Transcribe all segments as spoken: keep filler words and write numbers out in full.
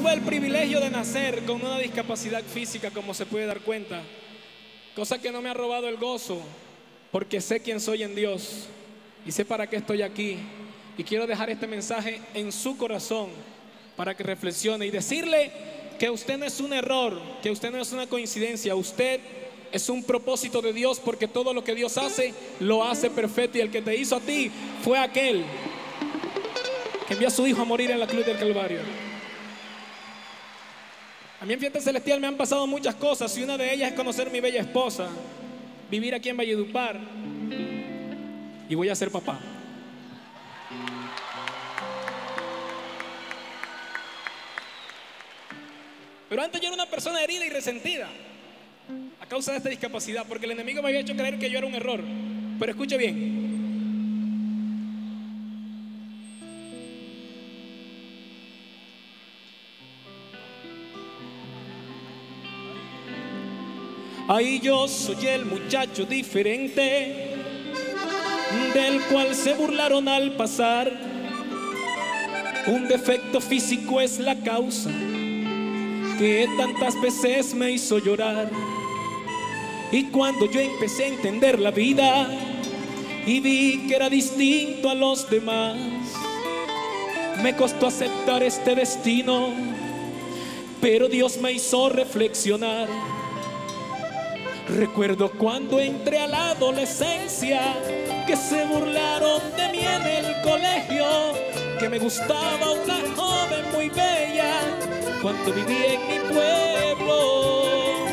Tuve el privilegio de nacer con una discapacidad física, como se puede dar cuenta, cosa que no me ha robado el gozo, porque sé quién soy en Dios y sé para qué estoy aquí. Y quiero dejar este mensaje en su corazón para que reflexione y decirle que usted no es un error, que usted no es una coincidencia, usted es un propósito de Dios, porque todo lo que Dios hace, lo hace perfecto, y el que te hizo a ti fue aquel que envió a su hijo a morir en la cruz del Calvario. A mí en Fiesta Celestial me han pasado muchas cosas, y una de ellas es conocer a mi bella esposa, vivir aquí en Valledupar, y voy a ser papá. Pero antes yo era una persona herida y resentida a causa de esta discapacidad, porque el enemigo me había hecho creer que yo era un error. Pero escuche bien, ahí yo soy el muchacho diferente del cual se burlaron al pasar. Un defecto físico es la causa que tantas veces me hizo llorar. Y cuando yo empecé a entender la vida y vi que era distinto a los demás, me costó aceptar este destino, pero Dios me hizo reflexionar. Recuerdo cuando entré a la adolescencia, que se burlaron de mí en el colegio, que me gustaba una joven muy bella. Cuando viví en mi pueblo,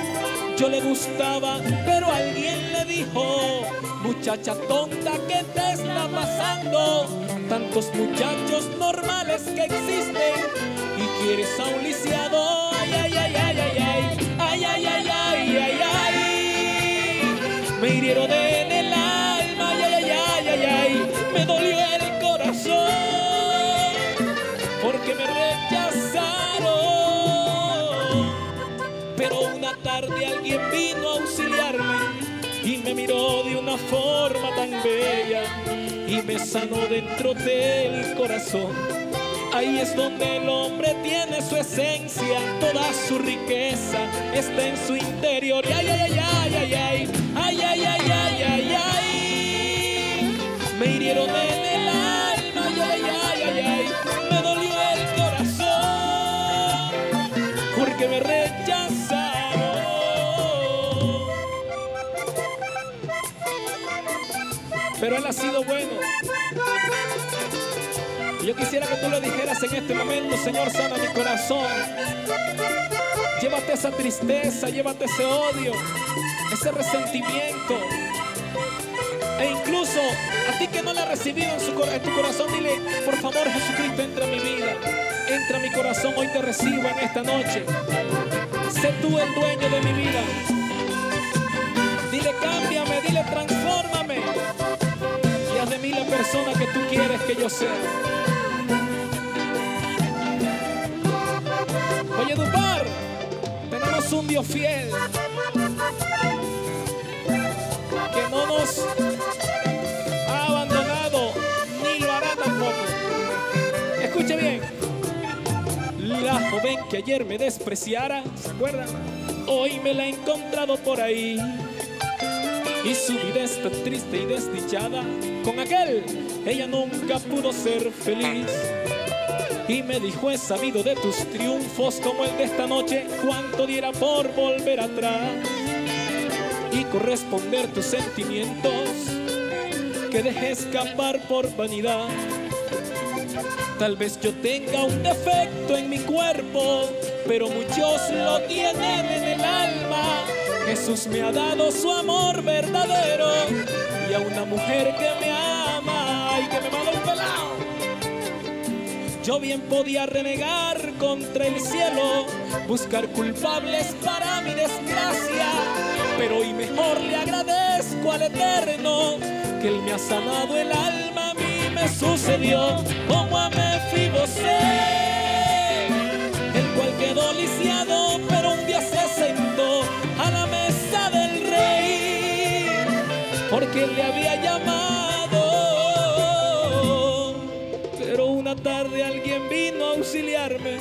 yo le gustaba, pero alguien le dijo: muchacha tonta, ¿qué te está pasando? Tantos muchachos normales que existen, y quieres a un lisiado. Ay, ay, ay, ay, ay, ay, ay, ay, ay, ay, ay, ay. Me hirieron en el alma, ay, ay, ay, ay, ay. Me dolió el corazón, porque me rechazaron. Pero una tarde alguien vino a auxiliarme y me miró de una forma tan bella y me sanó dentro del corazón. Ahí es donde el hombre tiene su esencia, toda su riqueza está en su interior. Ay, ay, ay, ay, ay, ay, ay, ay, ay, ay, ay. Me hirieron en el alma, ay, ay, ay, ay, ay. Me dolió el corazón, porque me rechazaron. Pero Él ha sido bueno. Yo quisiera que tú le dijeras en este momento: Señor, sana mi corazón. Llévate esa tristeza, llévate ese odio, ese resentimiento. E incluso a ti que no la has recibido en, su, en tu corazón, dile: por favor, Jesucristo, entra en mi vida, entra en mi corazón, hoy te recibo en esta noche. Sé tú el dueño de mi vida. Dile: cámbiame, dile: transfórmame, y haz de mí la persona que tú quieres que yo sea. Valledupar, tenemos un Dios fiel que no nos ha abandonado ni lo hará tampoco. Escuche bien: la joven que ayer me despreciara, ¿se acuerdan? Hoy me la he encontrado por ahí, y su vida está triste y desdichada. Con aquel ella nunca pudo ser feliz. Y me dijo: he sabido de tus triunfos como el de esta noche, cuánto diera por volver atrás y corresponder tus sentimientos que dejé escapar por vanidad. Tal vez yo tenga un defecto en mi cuerpo, pero muchos lo tienen en el alma. Jesús me ha dado su amor verdadero y a una mujer que me ama y que me manda un pelao. Yo bien podía renegar contra el cielo, buscar culpables para mi desgracia, pero hoy mejor le agradezco al Eterno que Él me ha sanado el alma. A mí me sucedió como a Mefiboset, el cual quedó lisiado, pero un día se sentó a la mesa del rey, porque le había llamado. Pero una tarde alguien vino a auxiliarme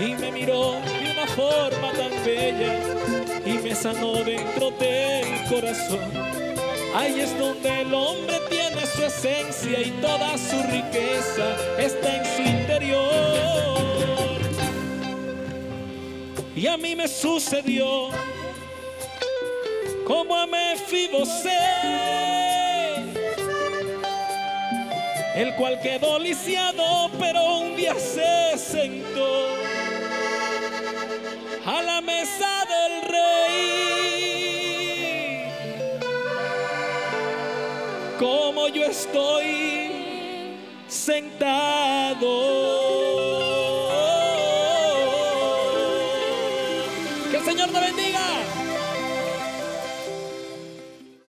y me miró de una forma tan bella y me sanó dentro del corazón. Ahí es donde el hombre tiene su esencia y toda su riqueza está en su interior. Y a mí me sucedió como a Mefiboset, el cual quedó lisiado, pero un día se sentó a la mesa del rey. Como yo estoy sentado.